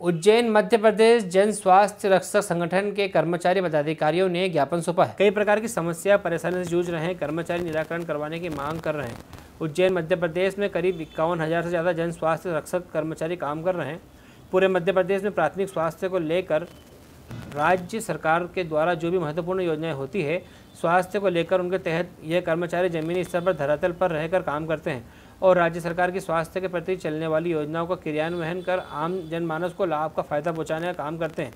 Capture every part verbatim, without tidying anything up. उज्जैन मध्य प्रदेश जन स्वास्थ्य रक्षक संगठन के कर्मचारी पदाधिकारियों ने ज्ञापन सौंपा है। कई प्रकार की समस्या परेशानी से जूझ रहे हैं कर्मचारी निराकरण करवाने की मांग कर रहे हैं। उज्जैन मध्य प्रदेश में करीब इक्यावन हज़ार से ज़्यादा जन स्वास्थ्य रक्षक कर्मचारी काम कर रहे हैं। पूरे मध्य प्रदेश में प्राथमिक स्वास्थ्य को लेकर राज्य सरकार के द्वारा जो भी महत्वपूर्ण योजनाएं होती है स्वास्थ्य को लेकर उनके तहत यह कर्मचारी जमीनी स्तर पर धरातल पर रहकर काम करते हैं और राज्य सरकार की स्वास्थ्य के प्रति चलने वाली योजनाओं का क्रियान्वयन कर आम जनमानस को लाभ का फायदा पहुंचाने का काम करते हैं।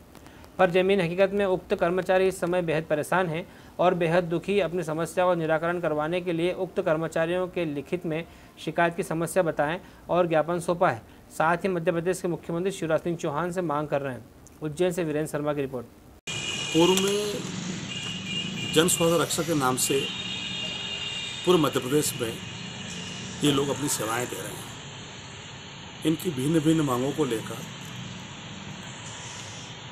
पर जमीन हकीकत में उक्त कर्मचारी इस समय बेहद परेशान हैं और बेहद दुखी। अपनी समस्या का निराकरण करवाने के लिए उक्त कर्मचारियों के लिखित में शिकायत की समस्या बताएं और ज्ञापन सौंपा है। साथ ही मध्य प्रदेश के मुख्यमंत्री शिवराज सिंह चौहान से मांग कर रहे हैं। उज्जैन से वीरेंद्र शर्मा की रिपोर्ट। पूर्व में जन स्वास्थ्य रक्षक के नाम से पूर्व मध्य प्रदेश में ये लोग अपनी सेवाएं दे रहे हैं। इनकी भिन्न भिन्न मांगों को लेकर,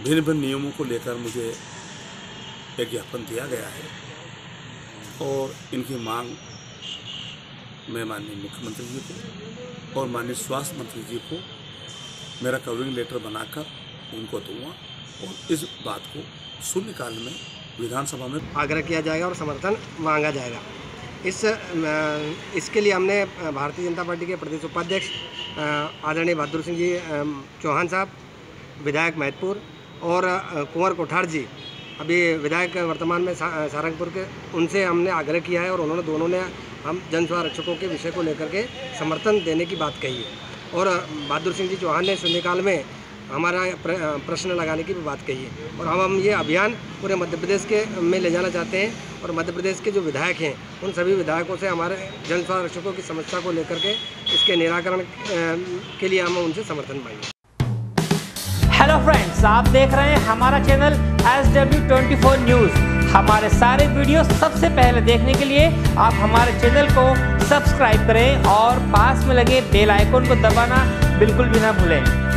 भिन्न भिन्न नियमों को लेकर मुझे एक ज्ञापन दिया गया है और इनकी मांग मैं माननीय मुख्यमंत्री जी को और माननीय स्वास्थ्य मंत्री जी को मेरा कवरिंग लेटर बनाकर उनको दूंगा और इस बात को शून्यकाल में विधानसभा में आग्रह किया जाएगा और समर्थन मांगा जाएगा। इस इसके लिए हमने भारतीय जनता पार्टी के प्रदेश उपाध्यक्ष आदरणीय बहादुर सिंह जी चौहान साहब, विधायक मैतपुर और कुंवर कोठार जी अभी विधायक वर्तमान में सारंगपुर के, उनसे हमने आग्रह किया है और उन्होंने दोनों ने हम जन स्वास्थ्य रक्षकों के विषय को लेकर के समर्थन देने की बात कही है और बहादुर सिंह जी चौहान ने शून्यकाल में हमारा प्रश्न लगाने की भी बात कही है और हम हम ये अभियान पूरे मध्य प्रदेश के में ले जाना चाहते हैं और मध्य प्रदेश के जो विधायक हैं उन सभी विधायकों से हमारे जन स्वास्थ्य रक्षकों की समस्या को लेकर के इसके निराकरण के लिए हम उनसे समर्थन मांगे। हेलो फ्रेंड्स, आप देख रहे हैं हमारा चैनल एस डब्ल्यू चौबीस न्यूज़। हमारे सारे वीडियो सबसे पहले देखने के लिए आप हमारे चैनल को सब्सक्राइब करें और पास में लगे बेल आइकन को दबाना बिल्कुल भी ना भूलें।